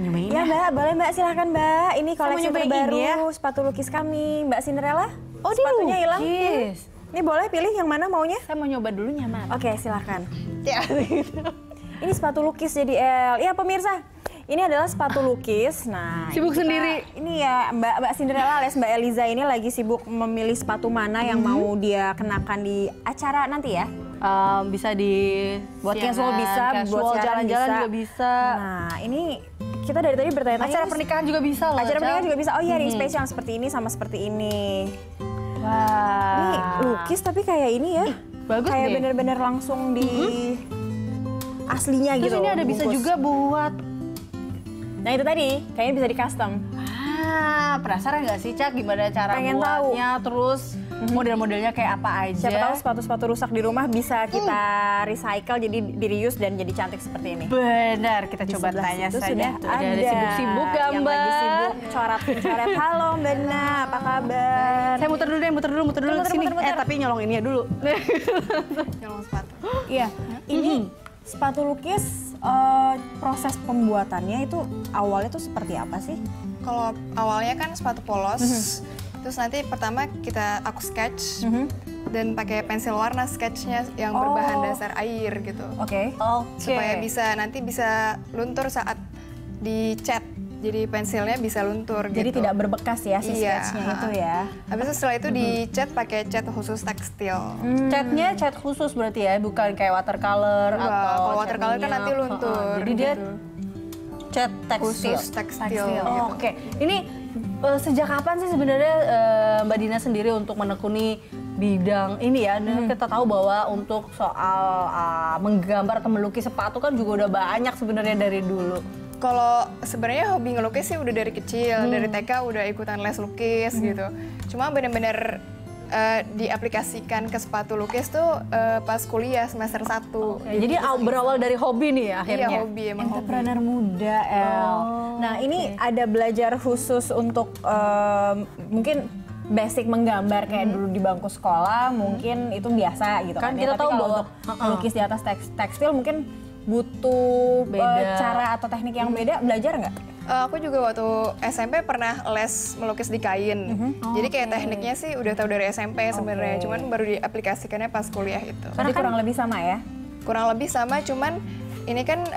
Nyobain ya Mbak, boleh Mbak, silahkan Mbak. Ini koleksi terbaru ya? Sepatu lukis kami, Mbak Cinderella. Oh, sepatunya hilang. Ini boleh pilih yang mana maunya? Saya mau nyoba dulu nyaman. Oke, silahkan. Ini sepatu lukis jadi L. Ya pemirsa, ini adalah sepatu lukis. Nah, sibuk kita, sendiri. Ini ya Mbak Cinderella alias Mbak Eliza ini lagi sibuk memilih sepatu mana yang mau dia kenakan di acara nanti ya. Bisa di buat casual, bisa buat jalan-jalan juga bisa. Nah, ini kita dari tadi bertanya-tanya. Acara pernikahan juga bisa loh. Acara pernikahan juga bisa. Oh iya, ring space yang seperti ini sama seperti ini. Wah. Ini lukis tapi kayak ini ya. Bagus deh. Kayak bener-bener langsung di aslinya. Terus gitu. Terus ini ada bungkus. Bisa juga buat. Nah itu tadi, kayaknya bisa di custom. Ah, penasaran nggak sih Cak gimana cara buatnya? Tahu. Terus model-modelnya kayak apa aja? Siapa tahu sepatu-sepatu rusak di rumah bisa kita recycle jadi di-reuse dan jadi cantik seperti ini. Benar, kita coba tanya saja. Ada sibuk-sibuk gambar. Yang lagi sibuk coret-coret. Halo Mbak Dina, apa kabar? Saya muter dulu sini. Tapi nyolong ini ya dulu. Nyolong sepatu. Iya, ini sepatu lukis proses pembuatannya itu awalnya tuh seperti apa sih? Kalau awalnya kan sepatu polos. Terus nanti pertama aku sketch dan pakai pensil warna sketchnya yang berbahan dasar air gitu. Oke. Supaya bisa luntur saat dicat. Jadi pensilnya bisa luntur gitu. Jadi tidak berbekas ya si sketchnya itu ya. Habis itu setelah itu dicat pakai cat khusus tekstil. Catnya cat khusus berarti ya, bukan kayak watercolor atau kalau watercolor kan nanti luntur. Jadi dia cat tekstil. Khusus tekstil. Oke. Ini sejak kapan sih sebenarnya Mbak Dina sendiri untuk menekuni bidang ini ya? Kita tahu bahwa untuk soal menggambar atau melukis sepatu kan juga udah banyak sebenarnya dari dulu. Kalau sebenarnya hobi ngelukis sih udah dari kecil, dari TK udah ikutan les lukis gitu. Cuma bener-bener diaplikasikan ke sepatu lukis tuh pas kuliah semester 1. Jadi berawal dari hobi nih ya akhirnya? Iya, hobi, emang entrepreneur muda, El. Nah ini ada belajar khusus untuk mungkin basic menggambar kayak dulu di bangku sekolah mungkin itu biasa gitu kan. Kita tahu bahwa lukis di atas tekstil mungkin butuh beda. Cara atau teknik yang beda, belajar nggak? Aku juga waktu SMP pernah les melukis di kain. Jadi kayak tekniknya sih udah tahu dari SMP sebenarnya, cuman baru diaplikasikannya pas kuliah itu. Jadi kurang lebih sama ya? Kurang lebih sama, cuman ini kan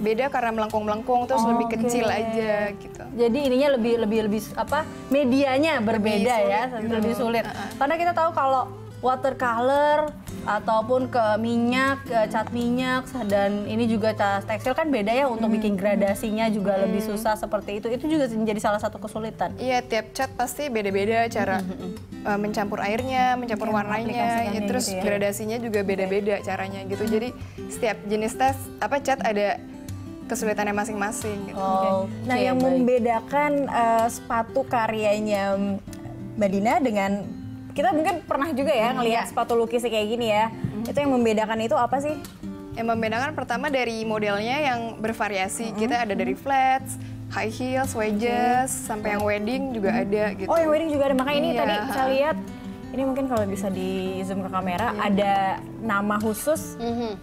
beda karena melengkung-melengkung terus lebih kecil aja gitu. Jadi ininya lebih apa? Medianya berbeda ya, lebih sulit. Karena kita tahu kalau watercolor ataupun ke minyak, ke cat minyak, dan ini juga cat tekstil kan beda ya untuk bikin gradasinya juga lebih susah seperti itu. Itu juga menjadi salah satu kesulitan. Iya, tiap cat pasti beda-beda cara mencampur airnya, mencampur warnanya, ya, terus gitu ya. Gradasinya juga beda-beda caranya gitu. Jadi setiap jenis cat ada kesulitannya masing-masing gitu. Nah, yang membedakan sepatu karyanya Mbak Dina dengan kita mungkin pernah juga ya ngelihat sepatu lukis kayak gini ya. Itu yang membedakan itu apa sih? Yang membedakan pertama dari modelnya yang bervariasi. Kita ada dari flats, high heels, wedges, sampai yang wedding juga ada gitu. Oh, yang wedding juga ada. Makanya ini tadi saya lihat, ini mungkin kalau bisa di zoom ke kamera, ada nama khusus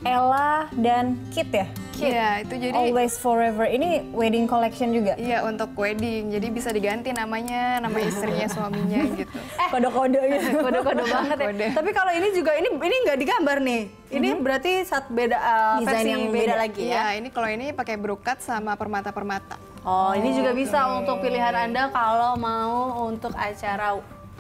Ella dan Kit ya? Iya, itu jadi Always Forever. Ini wedding collection juga? Iya, untuk wedding. Jadi bisa diganti namanya, nama istrinya, suaminya gitu. Kode-kode gitu. Kode-kode banget ya. Tapi kalau ini juga, ini nggak digambar nih. Ini berarti beda versi yang beda lagi ya? Iya, ini kalau ini pakai brokat sama permata-permata. Oh, ini juga bisa untuk pilihan Anda kalau mau untuk acara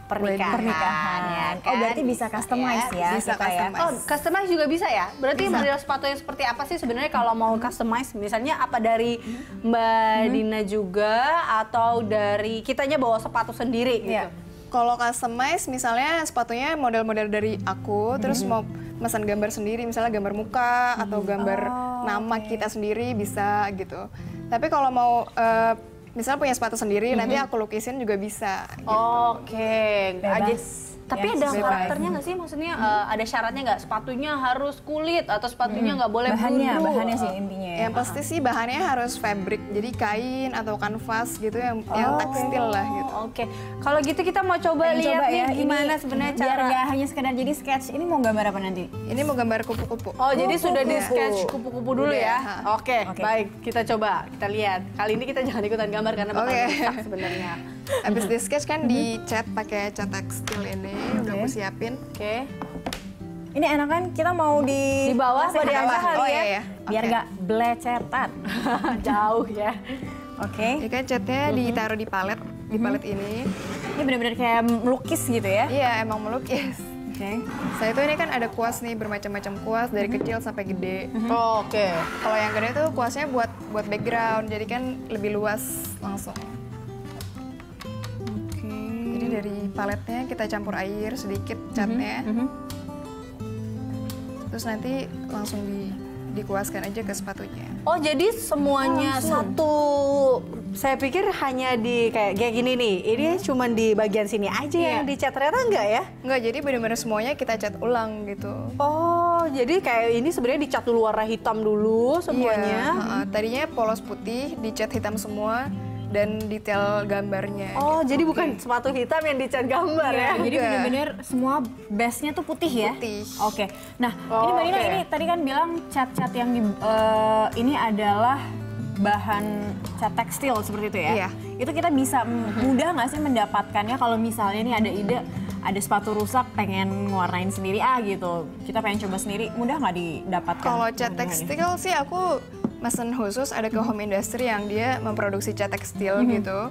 pernikahan ya kan? Oh, berarti bisa customize ya? Bisa customize. Oh, customize juga bisa ya? Berarti model sepatu yang seperti apa sih sebenarnya kalau mau customize? Misalnya apa dari Mbak Dina juga atau dari kitanya bawa sepatu sendiri gitu? Kalau customize misalnya sepatunya model-model dari aku, terus mau pesan gambar sendiri, misalnya gambar muka atau gambar nama kita sendiri bisa gitu. Tapi kalau mau misalnya punya sepatu sendiri, nanti aku lukisin juga bisa. Gitu. Oke, bebas. Tapi ya, ada karakternya nggak sih? Maksudnya ada syaratnya nggak? Sepatunya harus kulit atau sepatunya nggak boleh bulu? Bahannya sih intinya ya. Ya pasti sih bahannya harus fabric, jadi kain atau kanvas gitu yang tekstil lah gitu. Oke, kalau gitu kita mau coba lihat ya, gimana sebenarnya cara. Biar nggak hanya sekedar jadi sketch, ini mau gambar apa nanti? Ini mau gambar kupu-kupu. Oh jadi sudah di sketch kupu-kupu dulu ya? Oke, baik kita coba, kita lihat. Kali ini kita jangan ikutan gambar karena bakal rusak sebenarnya. Habis di sketch kan dicat pakai cat tekstil ini, udah aku siapin. Oke. Ini enak kan kita mau di bawah atau di atas ya? Biar nggak blecetan. Jauh ya. Oke. Jadi kan catnya ditaruh di palet ini. Ini benar-benar kayak melukis gitu ya? Iya, emang melukis. Oke. Saya itu ini kan ada kuas nih, bermacam-macam kuas dari kecil sampai gede. Oke. Kalau yang gede tuh kuasnya buat background, jadi kan lebih luas langsung. Dari paletnya kita campur air sedikit catnya, terus nanti langsung dikuaskan aja ke sepatunya. Oh jadi semuanya satu, saya pikir hanya di kayak gini nih, ini cuma di bagian sini aja yang dicat, ternyata enggak ya? Enggak, jadi benar-benar semuanya kita cat ulang gitu. Oh jadi kayak ini sebenarnya dicat dulu warna hitam dulu semuanya? Iya, tadinya polos putih dicat hitam semua. Dan detail gambarnya. Oh, gitu. Jadi bukan sepatu hitam yang dicat gambar ya? Jadi benar-benar semua base-nya tuh putih ya? Putih. Oke. Nah, ini Mbak Dina ini tadi kan bilang cat-cat yang ini adalah bahan cat tekstil seperti itu ya? Iya. Itu kita bisa mudah nggak sih mendapatkannya kalau misalnya nih ada ide, ada sepatu rusak pengen ngewarnain sendiri gitu. Kita pengen coba sendiri, mudah nggak didapatkan? Kalau cat tekstil sih aku mesen khusus, ada ke home industry yang dia memproduksi cat tekstil gitu.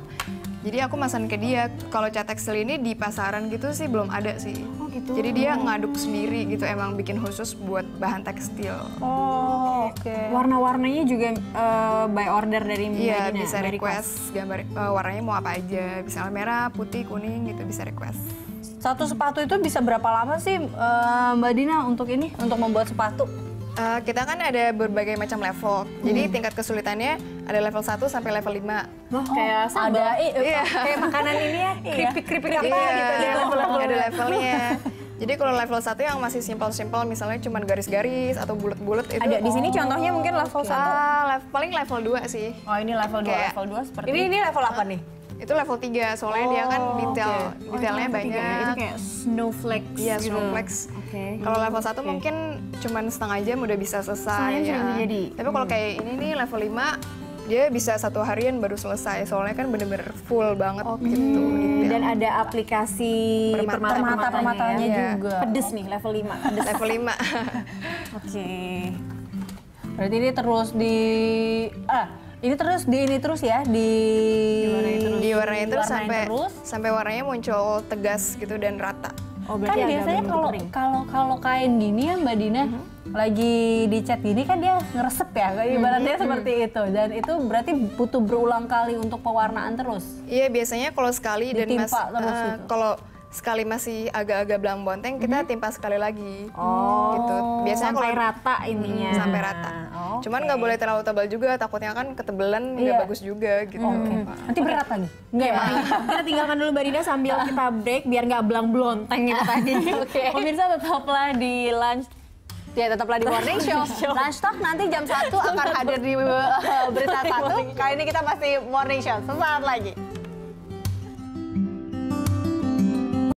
Jadi aku mesen ke dia. Kalau cat tekstil ini di pasaran gitu sih belum ada sih. Oh gitu. Jadi dia ngaduk sendiri gitu, emang bikin khusus buat bahan tekstil. Oh oke. Warna-warnanya juga by order dari Mbak Dina? Iya, bisa request gambar warnanya mau apa aja. Misalnya merah, putih, kuning gitu bisa request. Satu sepatu itu bisa berapa lama sih Mbak Dina untuk ini, untuk membuat sepatu? Kita kan ada berbagai macam level, jadi tingkat kesulitannya ada level 1 sampai level 5. Oh, kayak ada kayak makanan ini ya, keripik-keripik apa gitu, ada levelnya. Jadi kalau level 1 yang masih simpel-simpel, misalnya cuma garis-garis atau bulat-bulat itu. Ada di sini contohnya mungkin level 1? Paling level 2 sih. Oh ini level 2, kayak, level 2 seperti ini level apa nih? Itu level 3, soalnya dia kan detailnya banyak. Itu kayak snowflakes. Iya, snowflakes. Kalau level 1 mungkin cuman setengah jam udah bisa selesai. Tapi kalau kayak ini nih level 5, dia bisa satu harian baru selesai. Soalnya kan bener-bener full banget gitu. Dan ada aplikasi permata-permatanya juga. Pedes nih level 5. Pedes. Level 5. Oke. Berarti ini terus ini terus ya, diwarnai terus sampai warnanya muncul tegas gitu dan rata. Oh, kan biasanya kalau kain gini ya Mbak Dina lagi dicat gini kan dia ngeresep ya, ibaratnya seperti itu. Dan itu berarti butuh berulang kali untuk pewarnaan terus. Iya biasanya kalau sekali ditimpa, kalau sekali masih agak-agak belang bonteng kita timpa sekali lagi. Oh. Gitu. Biasanya sampai rata ininya. Sampai rata. Cuman nggak boleh terlalu tebal juga, takutnya kan ketebelan nggak bagus juga gitu. Nanti berat lagi. Nggak ya. Kita tinggalkan dulu Mbak Dina sambil kita break biar nggak belang-blonteng gitu tadi. Pemirsa tetaplah di Lunch. Ya tetaplah di Morning Show. Lunch Talk nanti jam 1 akan hadir di berita 1. Kali ini kita masih Morning Show. Sesaat lagi.